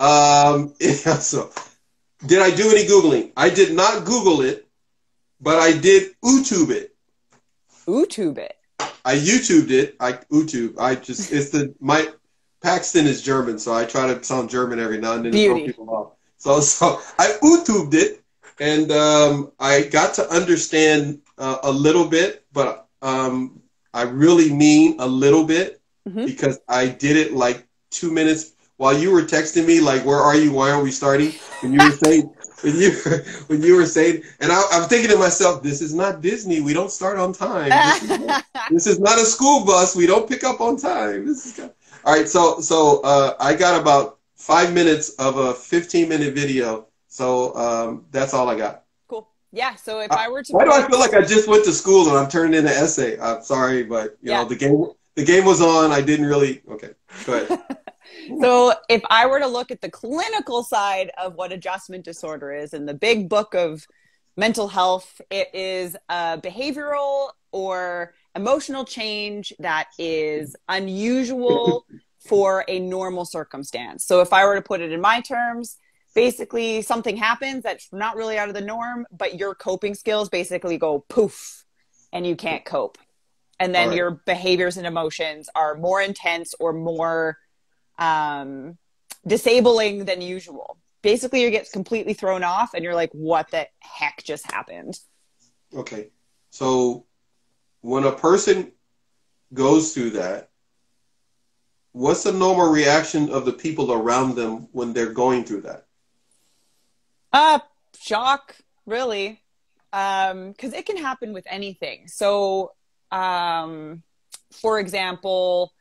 So did I do any Googling? I did not Google it, but I did YouTube it. YouTube it? I YouTubed it. It's my Paxton is German, so I try to sound German every now and then to throw people off. So I YouTubed it, and I got to understand a little bit, but I really mean a little bit, because I did it like 2 minutes while you were texting me, like, where are you? Why aren't we starting? And you were saying, when you were saying, and I'm thinking to myself, this is not Disney. We don't start on time. This is not a school bus. We don't pick up on time. All right. So I got about 5 minutes of a 15-minute video. So that's all I got. Cool. Yeah. So if I were to, why do I feel like I just went to school and I'm turning in an essay? I'm sorry, but you know, the game was on. I didn't really. Okay. Go ahead. So if I were to look at the clinical side of what adjustment disorder is in the big book of mental health, it is a behavioral or emotional change that is unusual for a normal circumstance. So if I were to put it in my terms, basically something happens that's not really out of the norm, but your coping skills basically go poof and you can't cope. And then your behaviors and emotions are more intense or more disabling than usual. Basically, you get completely thrown off and you're like, what the heck just happened? Okay. So when a person goes through that, what's the normal reaction of the people around them when they're going through that? Shock, really. 'Cause it can happen with anything. So, for example,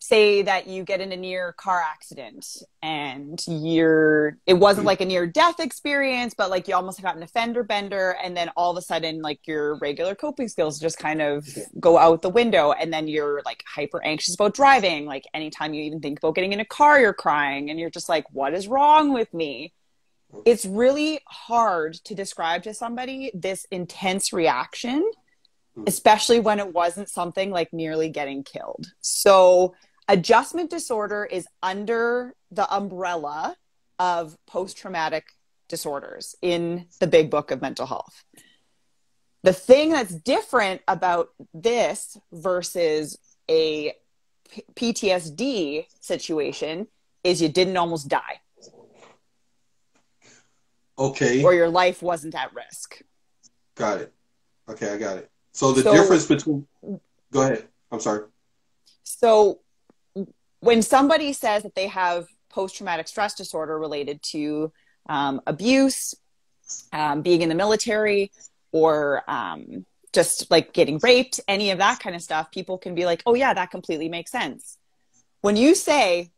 say that you get in a near car accident and it wasn't like a near death experience, but like you almost got in a fender bender, and then all of a sudden like your regular coping skills just kind of go out the window, and then you're like hyper anxious about driving. Like anytime you even think about getting in a car, you're crying and you're just like, what is wrong with me? It's really hard to describe to somebody this intense reaction, especially when it wasn't something like nearly getting killed. So adjustment disorder is under the umbrella of post-traumatic disorders in the big book of mental health. The thing that's different about this versus a PTSD situation is you didn't almost die. Okay. Or your life wasn't at risk. Got it. Okay, I got it. So the difference between, go ahead, I'm sorry. So when somebody says that they have post-traumatic stress disorder related to abuse, being in the military, or just like getting raped, any of that kind of stuff, people can be like, oh yeah, that completely makes sense. When you say,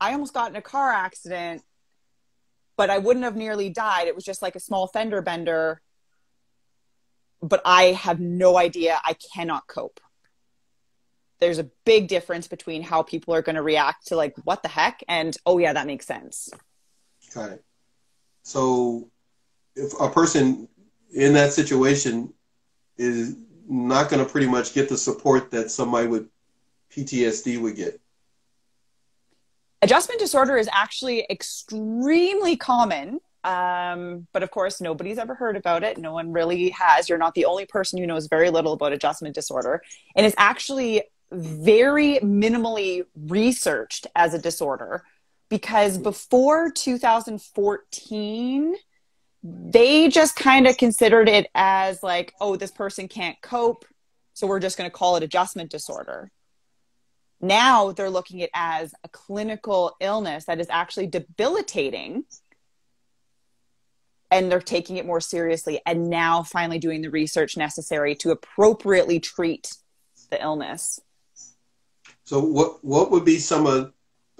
I almost got in a car accident, but I wouldn't have nearly died, it was just like a small fender bender, but I have no idea, I cannot cope. There's a big difference between how people are going to react to like, what the heck? And, oh yeah, that makes sense. Got it. So if a person in that situation is not going to pretty much get the support that somebody with PTSD would get. Adjustment disorder is actually extremely common. But of course, nobody's ever heard about it. No one really has. You're not the only person who knows very little about adjustment disorder. And it's actually very minimally researched as a disorder, because before 2014, they just kind of considered it as like, oh, this person can't cope, so we're just going to call it adjustment disorder. Now they're looking at it as a clinical illness that is actually debilitating, and they're taking it more seriously and now finally doing the research necessary to appropriately treat the illness. So what would be some of,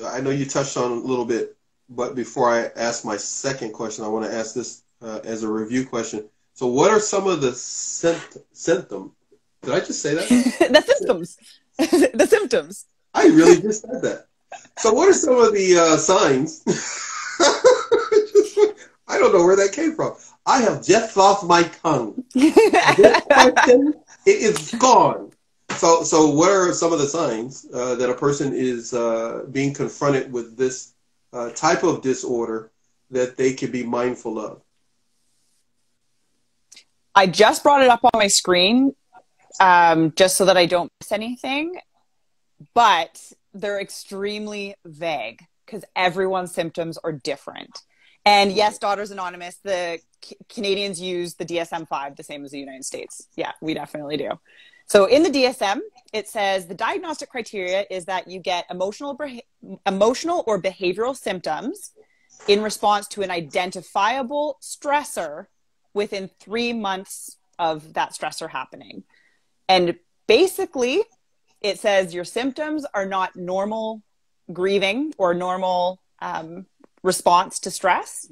I know you touched on a little bit, but before I ask my second question, I want to ask this as a review question. So what are some of the symptoms? Did I just say that? The symptoms. The symptoms. I really just said that. So what are some of the signs? I don't know where that came from. I have just lost my tongue. This question, it is gone. So what are some of the signs that a person is being confronted with this type of disorder that they could be mindful of? I just brought it up on my screen just so that I don't miss anything, but they're extremely vague because everyone's symptoms are different. And yes, Daughters Anonymous, the Canadians use the DSM-5 the same as the United States. Yeah, we definitely do. So in the DSM, it says the diagnostic criteria is that you get emotional or behavioral symptoms in response to an identifiable stressor within 3 months of that stressor happening. And basically, it says your symptoms are not normal grieving or normal response to stress,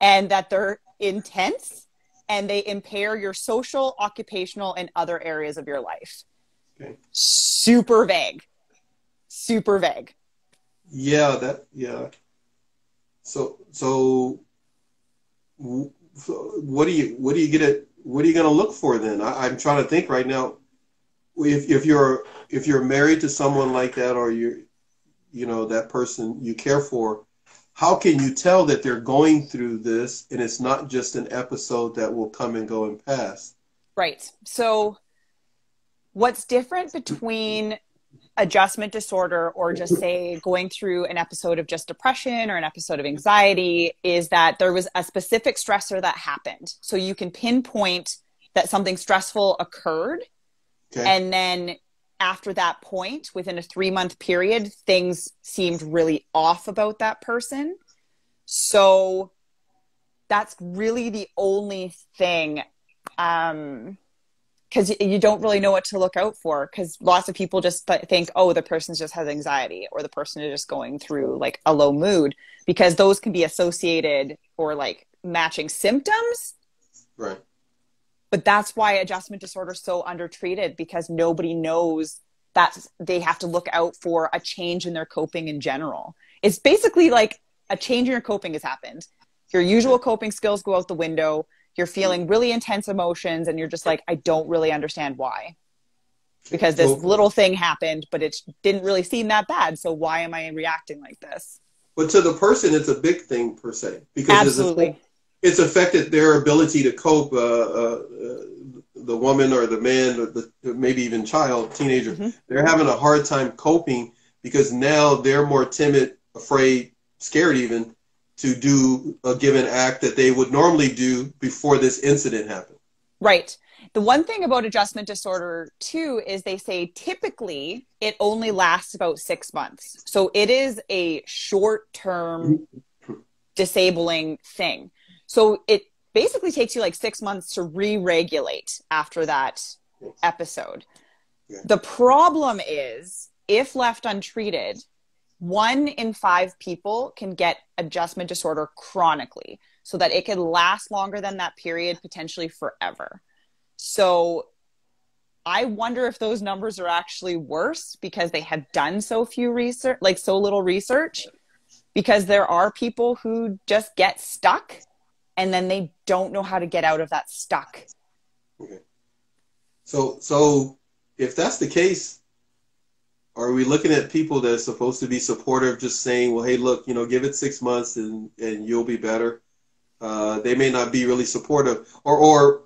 and that they're intense and they impair your social, occupational, and other areas of your life. Okay. Super vague. Super vague. Yeah, that, yeah. So what do you get at, what are you going to look for then? I'm trying to think right now, if you're married to someone like that, or you know, that person you care for, how can you tell that they're going through this and it's not just an episode that will come and go and pass? Right. So what's different between adjustment disorder or just say going through an episode of just depression or an episode of anxiety is that there was a specific stressor that happened. So you can pinpoint that something stressful occurred. Okay. And then after that point, within a 3-month period, things seemed really off about that person. So that's really the only thing, because you don't really know what to look out for, because lots of people just think, oh, the person just has anxiety, or the person is just going through like a low mood, because those can be associated or like matching symptoms. Right. But that's why adjustment disorder is so undertreated, because nobody knows that they have to look out for a change in their coping in general. It's basically like a change in your coping has happened. Your usual coping skills go out the window. You're feeling really intense emotions and you're just like, I don't really understand why. Because this little thing happened, but it didn't really seem that bad. So why am I reacting like this? But to the person, it's a big thing per se. Because absolutely. It's affected their ability to cope, the woman or the man, or maybe even child, teenager. Mm-hmm. They're having a hard time coping because now they're more timid, afraid, scared even, to do a given act that they would normally do before this incident happened. Right. The one thing about adjustment disorder too is they say typically it only lasts about 6 months. So it is a short-term disabling thing. So it basically takes you like 6 months to re-regulate after that episode. Yeah. The problem is, if left untreated, 1 in 5 people can get adjustment disorder chronically, so that it can last longer than that period, potentially forever. So I wonder if those numbers are actually worse because they have done so few research, like so little research, because there are people who just get stuck and then they don't know how to get out of that stuck. Okay. So if that's the case, are we looking at people that are supposed to be supportive, just saying, well, hey, look, you know, give it 6 months and you'll be better? They may not be really supportive. Or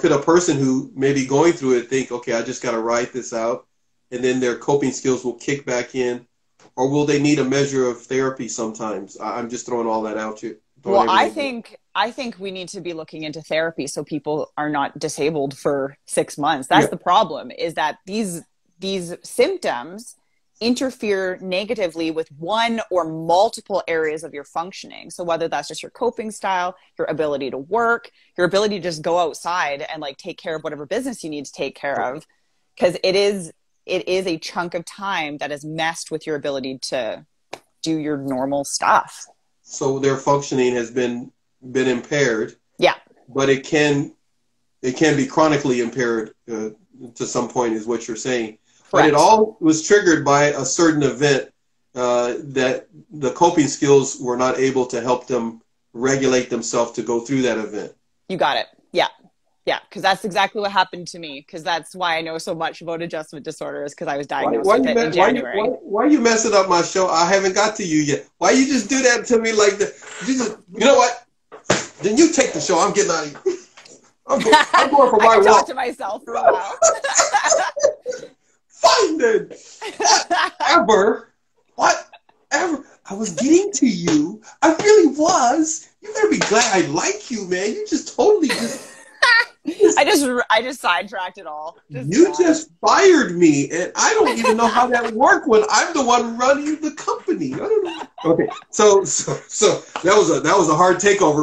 could a person who may be going through it think, okay, I just got to ride this out, and then their coping skills will kick back in? Or will they need a measure of therapy sometimes? I'm just throwing all that out here. Well, I think we need to be looking into therapy so people are not disabled for 6 months. That's the problem, is that these symptoms interfere negatively with one or multiple areas of your functioning. So whether that's just your coping style, your ability to work, your ability to just go outside and like take care of whatever business you need to take care of, because it is a chunk of time that has messed with your ability to do your normal stuff. So their functioning has been impaired. Yeah. But it can be chronically impaired to some point, is what you're saying. Correct. But it all was triggered by a certain event that the coping skills were not able to help them regulate themselves to go through that event. You got it. Yeah. Yeah, because that's exactly what happened to me. Because that's why I know so much about adjustment disorder, is because I was diagnosed with it in January. Why you messing up my show? I haven't got to you yet. Why you just do that to me like that? You know what? Then you take the show. I'm getting out of here. I'm going for my walk. I talk to myself for a while. Fine then. Whatever. Whatever. I was getting to you. I really was. You better be glad I like you, man. You just totally just... I just sidetracked it all. You just fired me, and I don't even know how that worked when I'm the one running the company. I don't know. Okay, so that was a hard takeover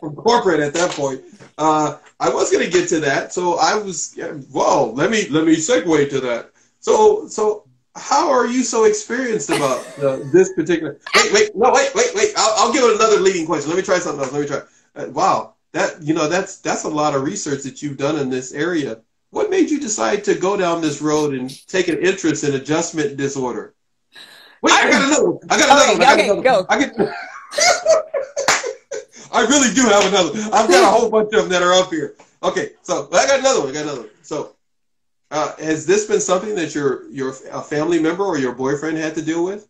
from corporate at that point. I was going to get to that, so I was. Whoa, let me segue to that. So how are you so experienced about this particular? Wait. I'll give it another leading question. Let me try something else. Let me try. Wow. That, you know, that's a lot of research that you've done in this area. What made you decide to go down this road and take an interest in adjustment disorder? Wait, I got another one. I got another one. I really do have another. I've got a whole bunch of them that are up here. Okay, so I got another one. So has this been something that your family member or your boyfriend had to deal with?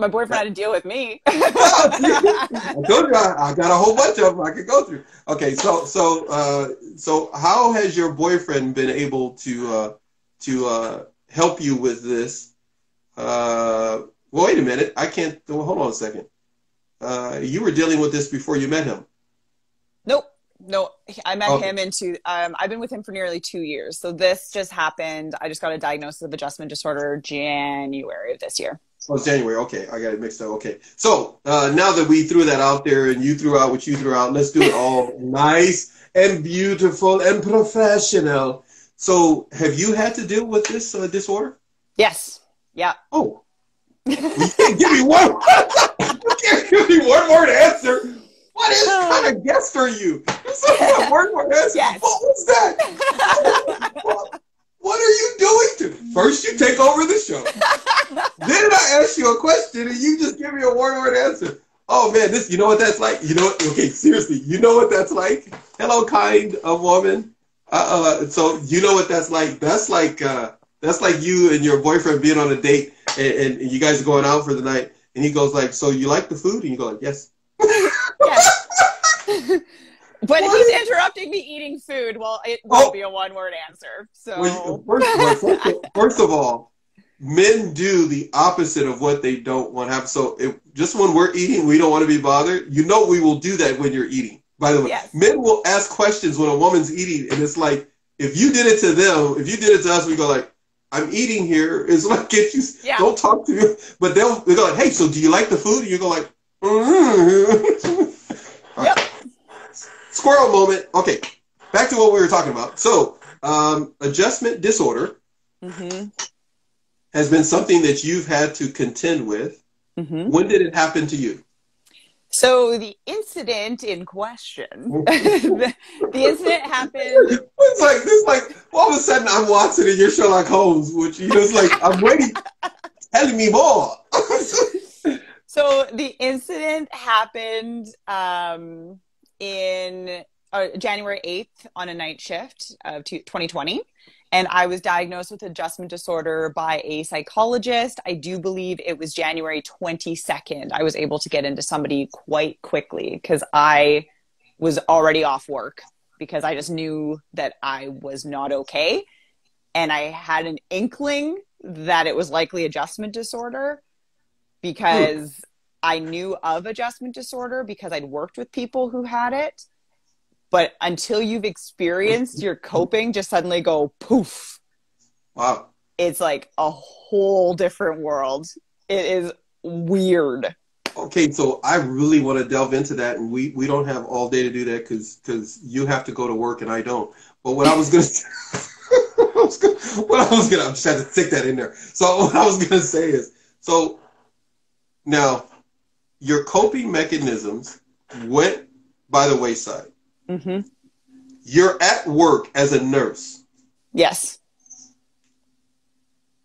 My boyfriend had to deal with me. I told you, I got a whole bunch of them I could go through. Okay, so how has your boyfriend been able to help you with this? Well, wait a minute. I can't. Well, hold on a second. You were dealing with this before you met him. Nope. No, I met him I've been with him for nearly 2 years. So this just happened. I just got a diagnosis of adjustment disorder January of this year. Oh, January. Okay, I got it mixed up. Okay, so now that we threw that out there and you threw out what you threw out, let's do it all nice and beautiful and professional. So, have you had to deal with this disorder? Yes. Yeah. Oh, you can't give me one. You can't give me one word answer. What kind of guest are you? One word answer. Yes. What was that? What are you doing to? First, you take over the show. Then I ask you a question, and you just give me a one-word answer. Oh, man, this, you know what that's like? You know what? Okay, seriously, you know what that's like? Hello, kind of woman. So you know what that's like? That's like you and your boyfriend being on a date, and you guys are going out for the night, and he goes like, so you like the food? And you go like, yes. Yes. But if he's interrupting me eating food, well, it will be a one-word answer. So well, first of all, men do the opposite of what they don't want to have. So just when we're eating, we don't want to be bothered. You know we will do that when you're eating. By the way, yes. Men will ask questions when a woman's eating, and it's like, if you did it to them, if you did it to us, we go like, I'm eating here. It's like, don't talk to me. But they'll go like, hey, so do you like the food? And you go like, mm-hmm. Yep. Squirrel moment. Okay, back to what we were talking about. So, adjustment disorder has been something that you've had to contend with. Mm-hmm. When did it happen to you? So the incident in question, the incident happened. It's like all of a sudden I'm Watson and you're Sherlock Holmes, which you know, it's like I'm waiting, telling me more. So the incident happened. In January 8th on a night shift of 2020. And I was diagnosed with adjustment disorder by a psychologist. I do believe it was January 22nd. I was able to get into somebody quite quickly because I was already off work because I just knew that I was not okay. And I had an inkling that it was likely adjustment disorder because... I knew of adjustment disorder because I'd worked with people who had it. But until you've experienced your coping, just suddenly go poof. Wow. It's like a whole different world. It is weird. Okay, so I really want to delve into that. And we don't have all day to do that because you have to go to work and I don't. But what I was going to I'm just trying to stick that in there. So what I was going to say is, so now... your coping mechanisms went by the wayside. Mm-hmm. You're at work as a nurse. Yes.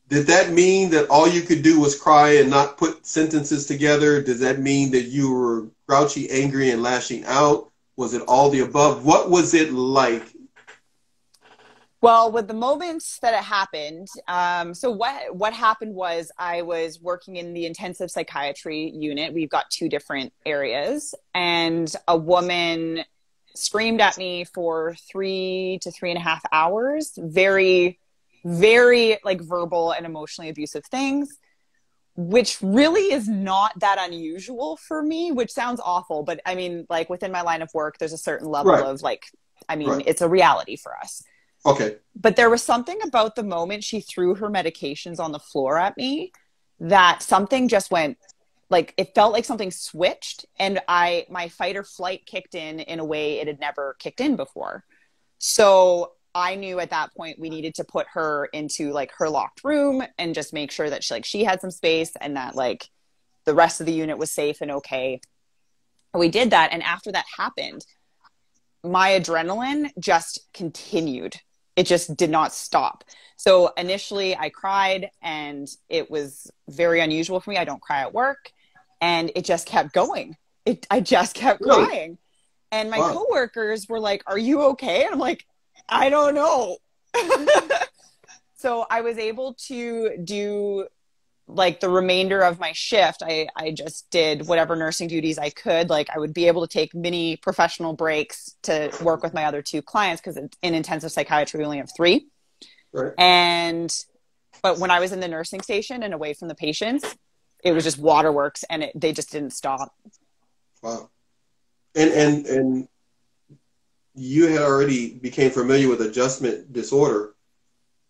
Did that mean that all you could do was cry and not put sentences together? Does that mean that you were grouchy, angry, and lashing out? Was it all the above? What was it like? Well, with the moments that it happened, so what happened was I was working in the intensive psychiatry unit. We've got two different areas, and a woman screamed at me for 3 to 3.5 hours. Very, very like verbal and emotionally abusive things, which really is not that unusual for me, which sounds awful, but I mean, like within my line of work, there's a certain level of like, I mean, it's a reality for us. Okay. But there was something about the moment she threw her medications on the floor at me that something just went, like, it felt like something switched, and my fight or flight kicked in a way it had never kicked in before. So I knew at that point we needed to put her into like her locked room and just make sure that she had some space and that like the rest of the unit was safe and okay. We did that. And after that happened, my adrenaline just continued. It just did not stop. So initially I cried, and it was very unusual for me. I don't cry at work, and it just kept going. I just kept crying. And my coworkers were like, "Are you okay?" And I'm like, I don't know. So I was able to do like the remainder of my shift. I just did whatever nursing duties I could. Like I would be able to take mini professional breaks to work with my other two clients, because in intensive psychiatry, we only have 3. Right. But when I was in the nursing station and away from the patients, it was just waterworks, and they just didn't stop. Wow. And you had already became familiar with adjustment disorder.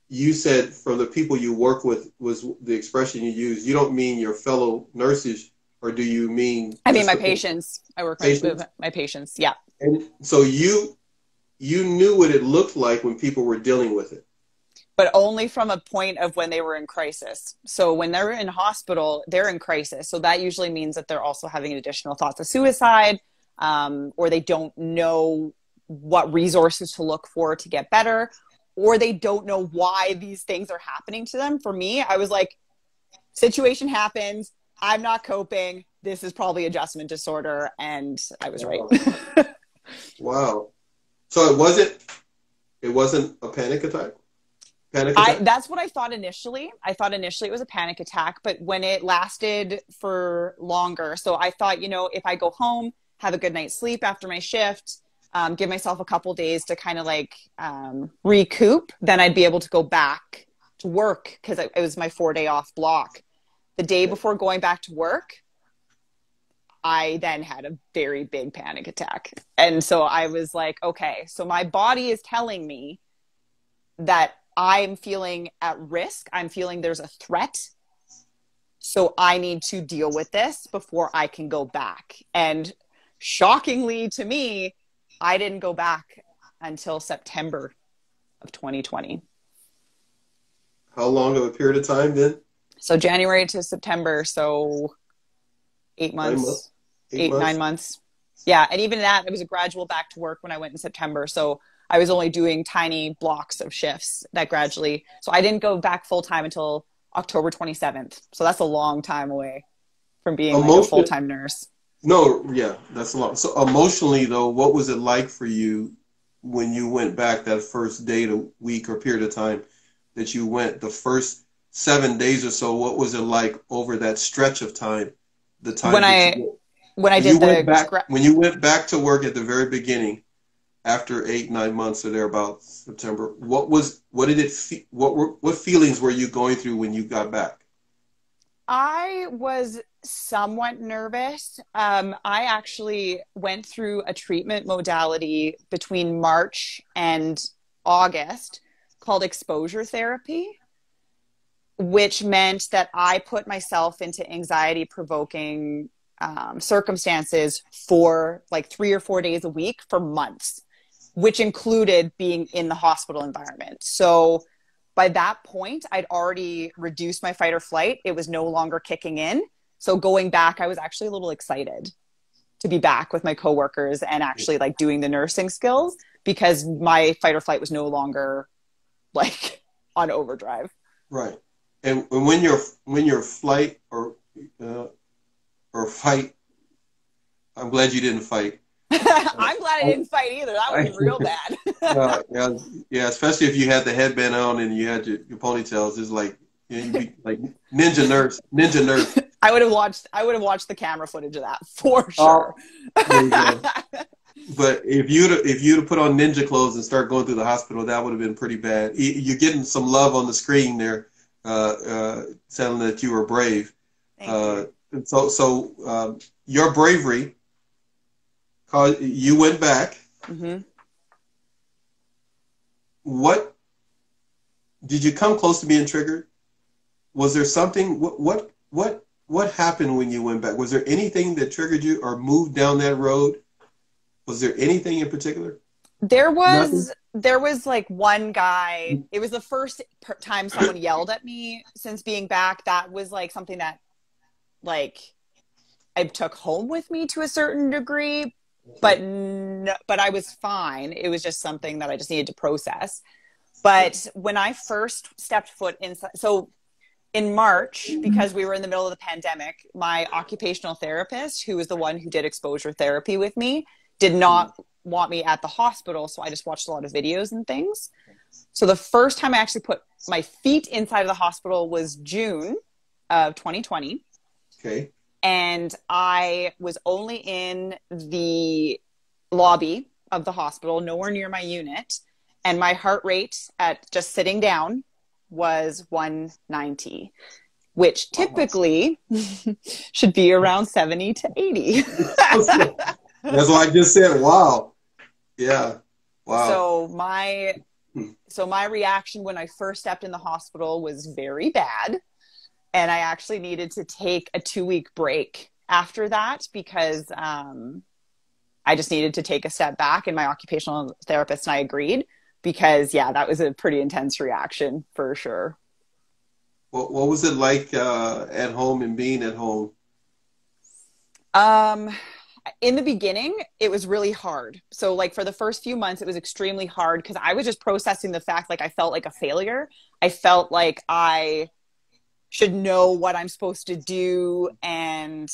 You said from the people you work with was the expression you used. You don't mean your fellow nurses, or do you mean? I mean my patients. I work with my patients. Yeah. And so you knew what it looked like when people were dealing with it. But only from a point of when they were in crisis. So when they're in hospital, they're in crisis. So that usually means that they're also having additional thoughts of suicide, or they don't know what resources to look for to get better, or they don't know why these things are happening to them. For me, I was like, situation happens. I'm not coping. This is probably adjustment disorder. And I was right. Wow. So it wasn't a panic attack? Panic attack? That's what I thought initially. I thought initially it was a panic attack, but when it lasted for longer. So I thought, you know, if I go home, have a good night's sleep after my shift, give myself a couple days to kind of like recoup, then I'd be able to go back to work, because it was my 4-day off block. The day before going back to work, I then had a very big panic attack. And so I was like, okay, so my body is telling me that I'm feeling at risk. I'm feeling there's a threat. So I need to deal with this before I can go back. And shockingly to me, I didn't go back until September of 2020. How long of a period of time then? So January to September, so 8 months, 9 months. Yeah, and even that, it was a gradual back to work when I went in September. So I was only doing tiny blocks of shifts that gradually. So I didn't go back full time until October 27th. So that's a long time away from being like a full-time nurse. No, yeah, that's a lot. So emotionally, though, what was it like for you when you went back that first day to week or period of time that you went, the first 7 days or so? What was it like over that stretch of time? The time when you went back to work at the very beginning, after 8, 9 months or thereabouts, September. What feelings were you going through when you got back? I was somewhat nervous. I actually went through a treatment modality between March and August called exposure therapy, which meant that I put myself into anxiety-provoking circumstances for like 3 or 4 days a week for months, which included being in the hospital environment. So by that point, I'd already reduced my fight or flight. It was no longer kicking in. So going back, I was actually a little excited to be back with my coworkers and actually like doing the nursing skills, because my fight or flight was no longer like on overdrive. Right. And when your flight or fight, I'm glad you didn't fight. I'm glad I didn't fight either. That was real bad. Yeah, especially if you had the headband on and you had your ponytails. It's like, you'd be like ninja nurse. I would have watched the camera footage of that for sure. But if you'd have put on ninja clothes and start going through the hospital, that would have been pretty bad. You're getting some love on the screen there, telling that you were brave. And so your bravery, you went back. Mm-hmm. What did you come close to being triggered? Was there something? What happened when you went back? Was there anything that triggered you or moved down that road? Was there anything in particular? There was like one guy. It was the first time someone yelled at me since being back. That was like something that, like, I took home with me to a certain degree, but I was fine. It was just something that I just needed to process. But when I first stepped foot inside, so in March, because we were in the middle of the pandemic, my occupational therapist, who was the one who did exposure therapy with me, did not want me at the hospital. So I just watched a lot of videos and things. So the first time I actually put my feet inside of the hospital was June of 2020. Okay. And I was only in the lobby of the hospital, nowhere near my unit. And my heart rate at just sitting down was 190, which typically should be around 70 to 80. That's why I just said, wow. Yeah. Wow. So my reaction when I first stepped in the hospital was very bad. And I actually needed to take a 2-week break after that because I just needed to take a step back, and my occupational therapist and I agreed because, yeah, that was a pretty intense reaction for sure. What was it like at home and being at home? In the beginning, it was really hard. So like for the first few months, it was extremely hard because I was just processing the fact, like, I felt like a failure. I felt like I should know what I'm supposed to do. And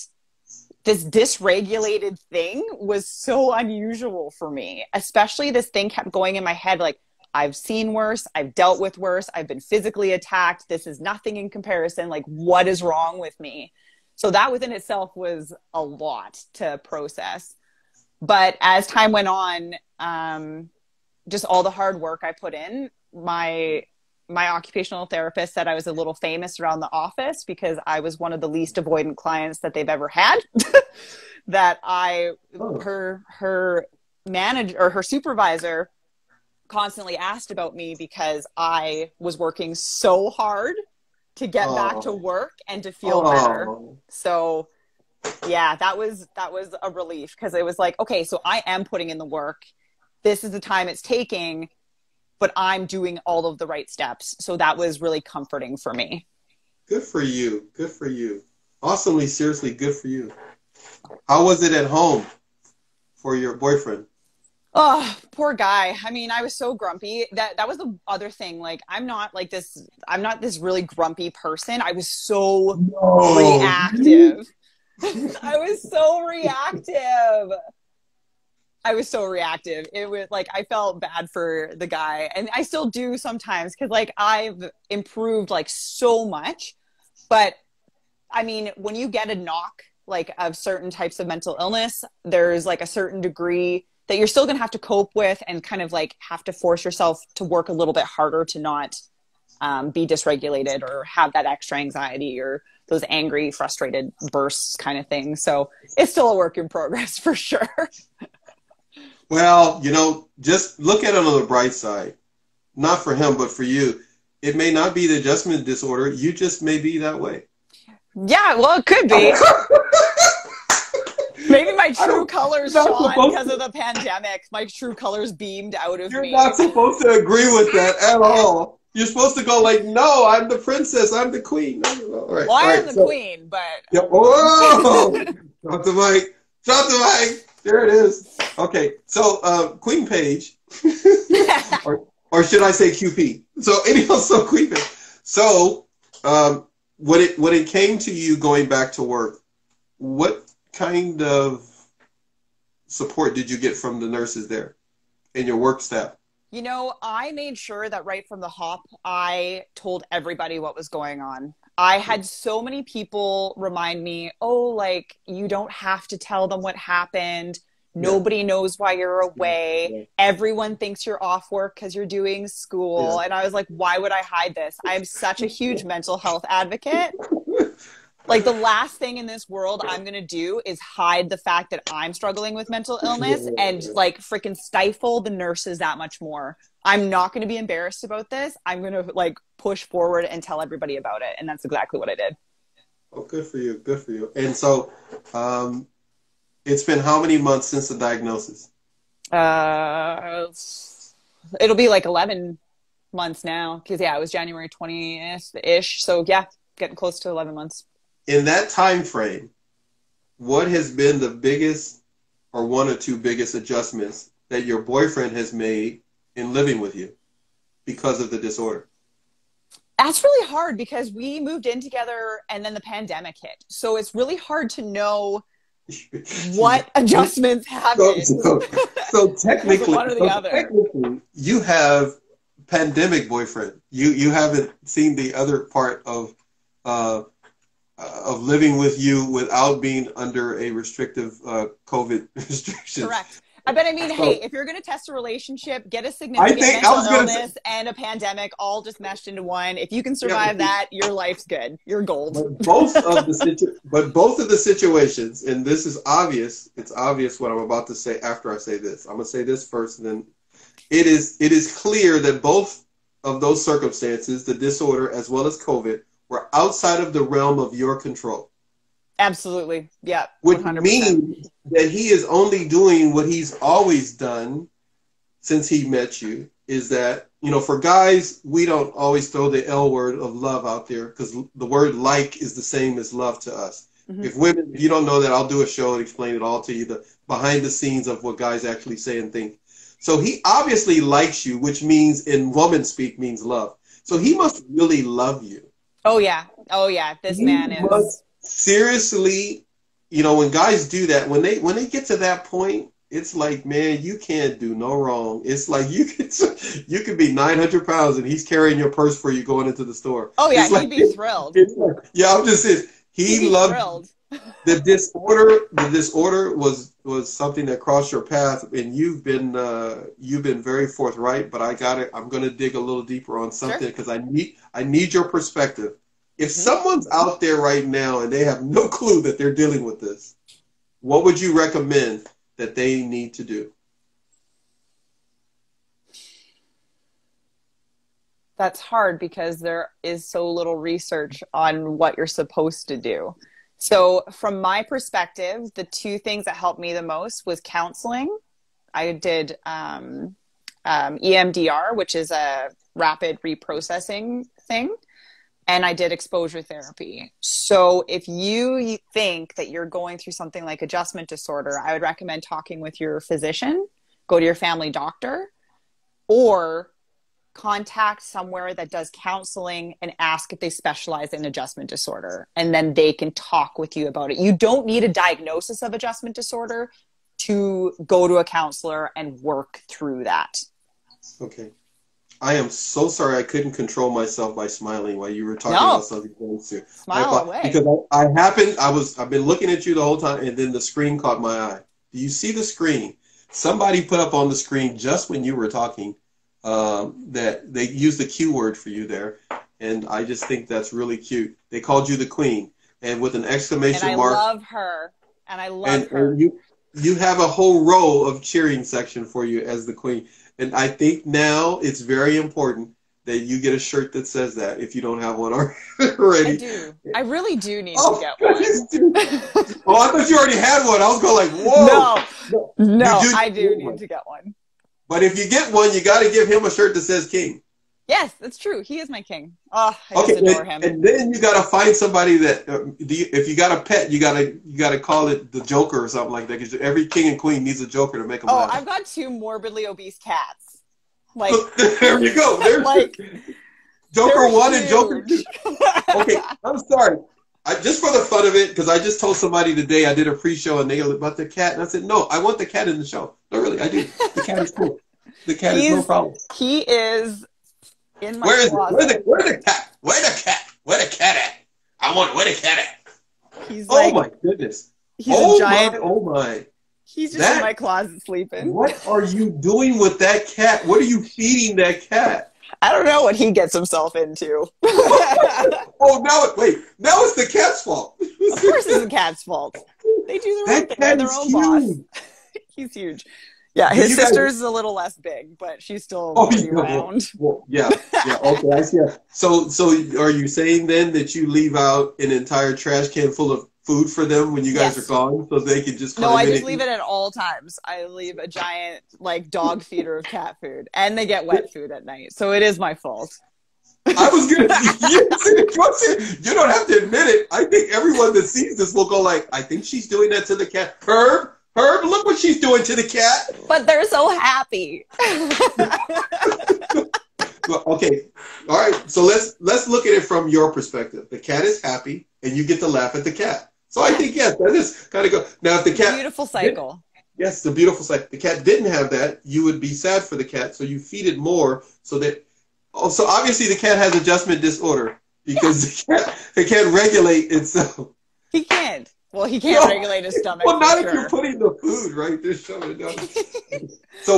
this dysregulated thing was so unusual for me, especially this thing kept going in my head. Like, I've seen worse. I've dealt with worse. I've been physically attacked. This is nothing in comparison. Like, what is wrong with me? So that within itself was a lot to process. But as time went on, just all the hard work I put in, my occupational therapist said I was a little famous around the office because I was one of the least avoidant clients that they've ever had. That her manager or her supervisor constantly asked about me because I was working so hard to get back to work and to feel better. So yeah, that was a relief because it was like, okay, so I am putting in the work. This is the time it's taking, but I'm doing all of the right steps. So that was really comforting for me. Good for you. Good for you. Awesomely, seriously, good for you. How was it at home for your boyfriend? Oh, poor guy. I mean, I was so grumpy. That was the other thing. Like, I'm not this really grumpy person. I was so reactive. I was so reactive. It was like, I felt bad for the guy, and I still do sometimes because, like, I've improved like so much. But I mean, when you get a knock like of certain types of mental illness, there's like a certain degree that you're still going to have to cope with and kind of like have to force yourself to work a little bit harder to not be dysregulated or have that extra anxiety or those angry, frustrated bursts kind of thing. So it's still a work in progress for sure. Well, you know, just look at it on the bright side. Not for him, but for you. It may not be the adjustment disorder. You just may be that way. Yeah, well, it could be. Maybe my true colors shone because of the pandemic. My true colors beamed out of me. You're not supposed to agree with that at all. You're supposed to go like, no, I'm the princess. I'm the queen. All right. Well, I am the queen, but... Yeah, whoa! Drop the mic. Drop the mic. There it is. Okay, so Queen Paige, or should I say QP? So anyhow, so Queen Paige. So when it came to you going back to work, what kind of support did you get from the nurses there and your work staff? You know, I made sure that right from the hop, I told everybody what was going on. I had so many people remind me, oh, like, you don't have to tell them what happened. Nobody knows why you're away. Everyone thinks you're off work because you're doing school. And I was like, why would I hide this? I'm such a huge mental health advocate. Like, the last thing in this world I'm going to do is hide the fact that I'm struggling with mental illness and, like, freaking stifle the nurses that much more. I'm not going to be embarrassed about this. I'm going to, like, push forward and tell everybody about it. And that's exactly what I did. Oh, good for you. Good for you. And so it's been how many months since the diagnosis? It'll be, like, 11 months now because, yeah, it was January 20th-ish. So, yeah, getting close to 11 months. In that time frame, what has been the biggest or one or two biggest adjustments that your boyfriend has made in living with you because of the disorder? That's really hard because we moved in together and then the pandemic hit. So it's really hard to know what adjustments happened. So technically, one or the other. Technically, you have pandemic boyfriend. You haven't seen the other part of living with you without being under a restrictive COVID restriction. Correct. But I mean, so, hey, if you're going to test a relationship, get a significant mental illness and a pandemic all just meshed into one. If you can survive that, your life's good. You're gold. But both of the situations, and this is obvious. It's obvious what I'm about to say after I say this. I'm going to say this first, and then it is clear that both of those circumstances, the disorder as well as COVID, were outside of the realm of your control. Absolutely. Yeah. 100%. Which means that he is only doing what he's always done since he met you, is that, you know, for guys, we don't always throw the L word of love out there because the word like is the same as love to us. Mm-hmm. If women, if you don't know that, I'll do a show and explain it all to you, the behind the scenes of what guys actually say and think. So he obviously likes you, which means in woman speak means love. So he must really love you. Oh, yeah. Oh, yeah. This man is. Seriously, you know, when guys do that, when they get to that point, it's like, man, you can't do no wrong. It's like you could be 900 pounds and he's carrying your purse for you going into the store. Oh, yeah. He'd like, be thrilled. Like, yeah, I'm just saying. He loved the disorder. The disorder was something that crossed your path, and you've been very forthright. But I got it. I'm going to dig a little deeper on something because I need your perspective. If someone's out there right now and they have no clue that they're dealing with this, what would you recommend that they need to do? That's hard because there is so little research on what you're supposed to do. So from my perspective, the two things that helped me the most was counseling. I did EMDR, which is a rapid reprocessing thing. And I did exposure therapy. So if you think that you're going through something like adjustment disorder, I would recommend talking with your physician, go to your family doctor, or contact somewhere that does counseling and ask if they specialize in adjustment disorder. And then they can talk with you about it. You don't need a diagnosis of adjustment disorder to go to a counselor and work through that. Okay. I am so sorry I couldn't control myself by smiling while you were talking about something else too. Smile away. Because I've been looking at you the whole time, and then the screen caught my eye. Do you see the screen? Somebody put up on the screen just when you were talking that they used the Q word for you there, and I just think that's really cute. They called you the queen, and with an exclamation mark. And I love her. And I love her. And you have a whole row of cheering section for you as the queen. And I think now it's very important that you get a shirt that says that if you don't have one already. I do. I really do need to get one. Oh, I thought you already had one. I was going like, whoa. No, I do need to get one. But if you get one, you got to give him a shirt that says king. Yes, that's true. He is my king. Oh, I just adore him. And then you got to find somebody that, if you got a pet, you got to call it the Joker or something like that. Because every king and queen needs a Joker to make them laugh. Oh, I've got two morbidly obese cats. Like there you go. Like Joker 1 and Joker 2. Okay, I'm sorry. Just for the fun of it, because I just told somebody today I did a pre-show and they go, about the cat. And I said, no, I want the cat in the show. No, really, I do. The cat is cool. The cat is no problem. He is in my closet. Where the cat at? Where the cat at? He's my goodness. He's a giant. Oh my. He's just in my closet sleeping. What are you doing with that cat? What are you feeding that cat? I don't know what he gets himself into. Now it's the cat's fault. Of course it's the cat's fault. They do their own thing. They're their own boss. He's huge. Yeah, his sister's is a little less big, but she's still around. Well, yeah, okay, I see. So are you saying then that you leave out an entire trash can full of food for them when you guys are gone, so they can just come? No, I just leave it at all times. I leave a giant dog feeder of cat food, and they get wet food at night, so it is my fault. I was gonna you don't have to admit it. I think everyone that sees this will go like, I think she's doing that to the cat. Herb, look what she's doing to the cat. But they're so happy. Okay, all right. So let's look at it from your perspective. The cat is happy, and you get to laugh at the cat. So I think, yes, that is kind of good. Now, if the cat... Beautiful cycle. Yes, the beautiful cycle. The cat didn't have that, you would be sad for the cat, so you feed it more so that... So obviously the cat has adjustment disorder because it can't regulate itself. He can't. Well, he can't regulate his stomach. Well, not if you're putting the food right there. So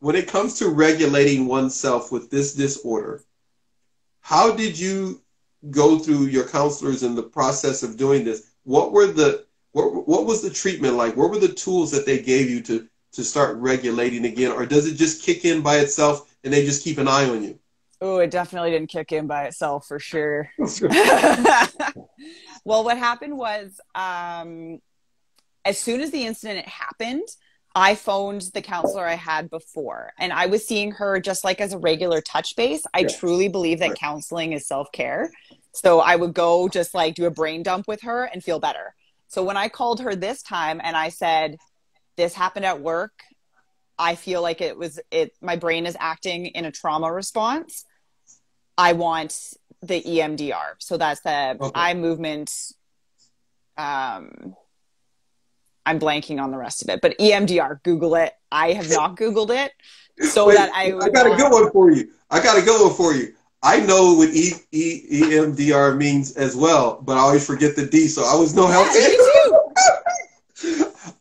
when it comes to regulating oneself with this disorder, how did you... go through your counselors in the process of doing this? What was the treatment like? What were the tools that they gave you to start regulating again? Or does it just kick in by itself and they just keep an eye on you? Oh, it definitely didn't kick in by itself for sure. Well, what happened was, as soon as the incident happened, I phoned the counselor I had before, and I was seeing her just like as a regular touch base. I truly believe that counseling is self-care. So I would go just like do a brain dump with her and feel better. So when I called her this time and I said, this happened at work, I feel like my brain is acting in a trauma response. I want the EMDR. So that's the eye movement, I'm blanking on the rest of it, but EMDR, Google it. I have not Googled it. I got a good one for you. I know what EMDR means as well, but I always forget the D, so I was no help.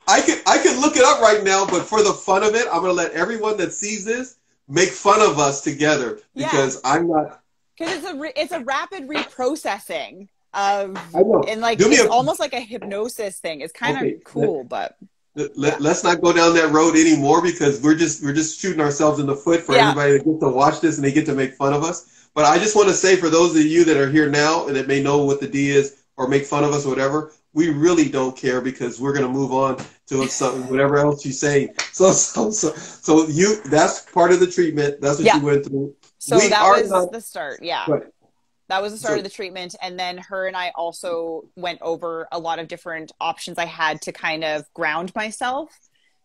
I could look it up right now, but for the fun of it, I'm going to let everyone that sees this make fun of us together because I'm not. Because it's a rapid reprocessing. It's almost like a hypnosis thing. It's kind of cool, let's not go down that road anymore because we're just shooting ourselves in the foot for everybody that gets to watch this and they get to make fun of us. But I just want to say for those of you that are here now and that may know what the D is or make fun of us or whatever, we really don't care because we're going to move on to something, whatever else you say. So you, that's part of the treatment. That's what you went through. So that was the start. Yeah. But, that was the start of the treatment. And then her and I also went over a lot of different options I had to kind of ground myself.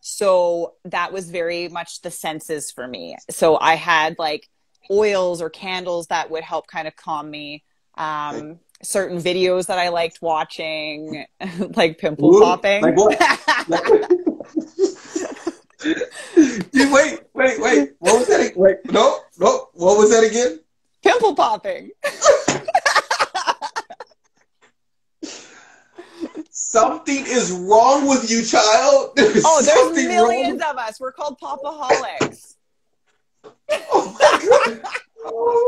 So that was very much the senses for me. So I had like oils or candles that would help kind of calm me. Certain videos that I liked watching, like pimple popping. Wait. What was that? No. What was that again? Pimple popping. Something is wrong with you, child. There's millions of us. We're called Popaholics. Oh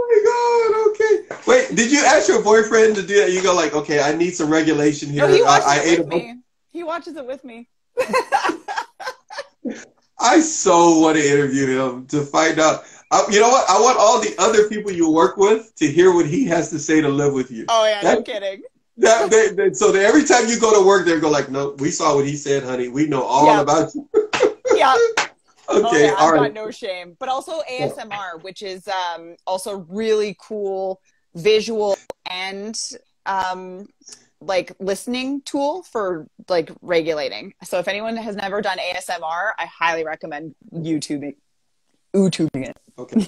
my god. Okay. Wait, did you ask your boyfriend to do that? You go like, okay, I need some regulation here. No, he watches it with me. He watches it with me. I so want to interview him to find out. You know what? I want all the other people you work with to hear what he has to say to live with you. Oh, yeah, no kidding. So that every time you go to work, they go like, no, we saw what he said, honey. We know all about you. Okay, all right. I've got no shame. But also ASMR, which is also really cool visual and like listening tool for like regulating. So if anyone has never done ASMR, I highly recommend YouTubing it. Okay.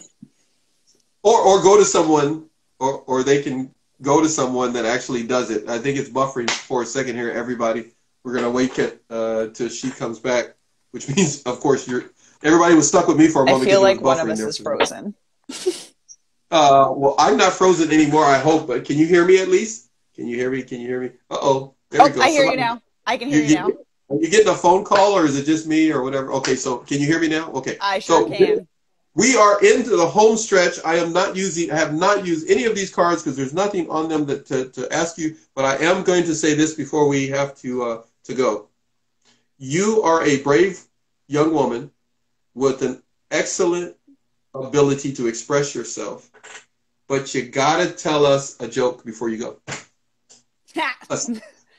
Or go to someone, or they can go to someone that actually does it. I think it's buffering for a second here, everybody. We're going to wait till she comes back, which means, of course, everybody was stuck with me for a moment. I feel like one of us is frozen. Well, I'm not frozen anymore, I hope. But can you hear me at least? Can you hear me? Can you hear me? Uh-oh. There we go. I hear you now. I can hear you now. Are you getting a phone call, or is it just me or whatever? Okay, so can you hear me now? Okay. I sure can. We are into the home stretch. I have not used any of these cards because there's nothing on them that to ask you, but I am going to say this before we have to go. You are a brave young woman with an excellent ability to express yourself, but you gotta tell us a joke before you go.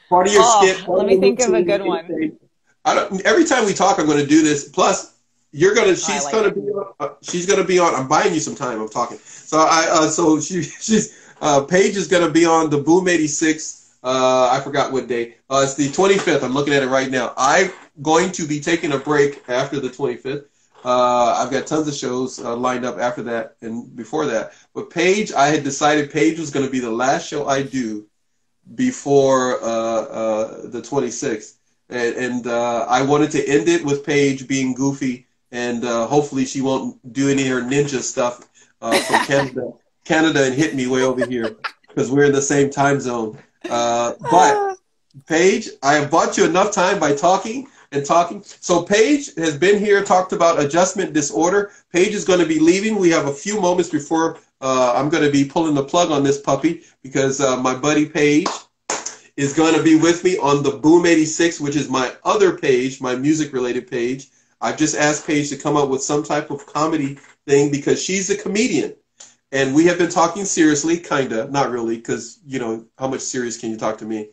Part of your skit. Let me think of a good one. Every time we talk, I'm going to do this. Plus, she's gonna be on. I'm buying you some time. I'm talking. So Paige is gonna be on the Boom 86. I forgot what day. It's the 25th. I'm looking at it right now. I'm going to be taking a break after the 25th. I've got tons of shows lined up after that and before that. But Paige, I had decided Paige was gonna be the last show I do before the 26th, and I wanted to end it with Paige being goofy. And hopefully she won't do any of her ninja stuff from Canada and hit me way over here because we're in the same time zone. But Paige, I have bought you enough time by talking and talking. So Paige has been here, talked about adjustment disorder. Paige is going to be leaving. We have a few moments before I'm going to be pulling the plug on this puppy because my buddy Paige is going to be with me on the Boom 86, which is my other page, my music-related page. I've just asked Paige to come up with some type of comedy thing because she's a comedian. And we have been talking seriously, kind of, not really, because, you know, how much serious can you talk to me?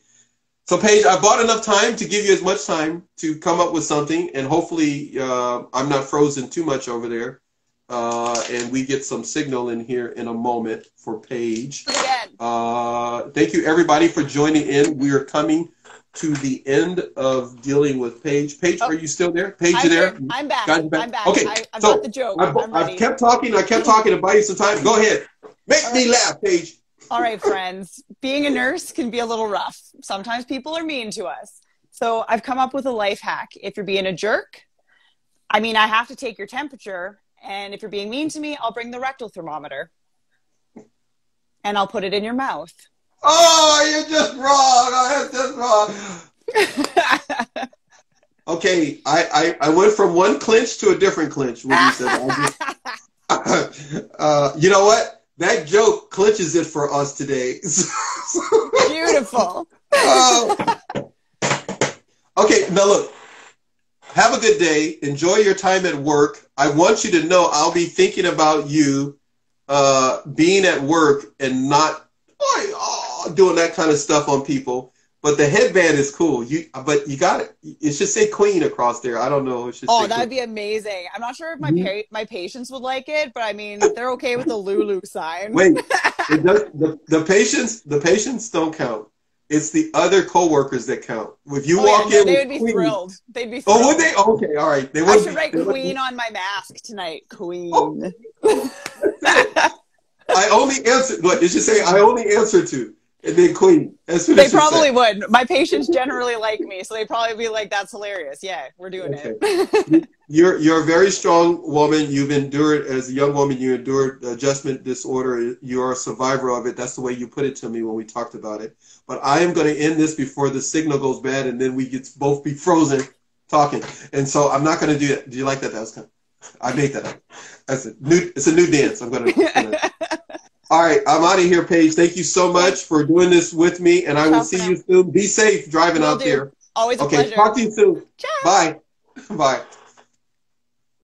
So, Paige, I bought enough time to give you as much time to come up with something, and hopefully I'm not frozen too much over there. And we get some signal in here in a moment for Paige. Thank you, everybody, for joining in. We are coming to the end of dealing with Paige. Paige, are you still there? Paige, you there? I'm back. I'm back. Okay, I've got the joke. I kept talking. I kept talking to buy you some time. Go ahead. Make me laugh, Paige. All right, friends. Being a nurse can be a little rough. Sometimes people are mean to us. So I've come up with a life hack. If you're being a jerk, I mean, I have to take your temperature. And if you're being mean to me, I'll bring the rectal thermometer. And I'll put it in your mouth. Oh, you're just wrong. Okay, I went from one clinch to a different clinch when you said you know what? That joke clinches it for us today. Beautiful. Okay, now look. Have a good day. Enjoy your time at work. I want you to know I'll be thinking about you being at work and not doing that kind of stuff on people. But the headband is cool. But you got it. It should say queen across there. I don't know. It should say that would be amazing. I'm not sure if my patients would like it, but I mean, they're okay with the Lulu sign. Wait, the patients don't count. It's the other coworkers that count. If you walk in, they would be thrilled. They'd be thrilled. Oh, would they? Okay, all right. They would. I should write queen on my mask tonight. Queen. Oh. I only answer. What did you say? I only answer to. And then queen. They probably would. My patients generally like me, so they probably be like, "That's hilarious. Yeah, we're doing it." You're a very strong woman. You've endured as a young woman. You endured adjustment disorder. You are a survivor of it. That's the way you put it to me when we talked about it. But I am going to end this before the signal goes bad, and then we get both be frozen talking. And so I'm not going to do that. Do you like that? That was kind of, I made that up. That's it's a new dance. I'm going to. All right, I'm out of here, Paige. Thank you so much for doing this with me, and I will see you soon. Be safe driving out there. Always a pleasure. Okay, talk to you soon. Ciao. Bye. Bye.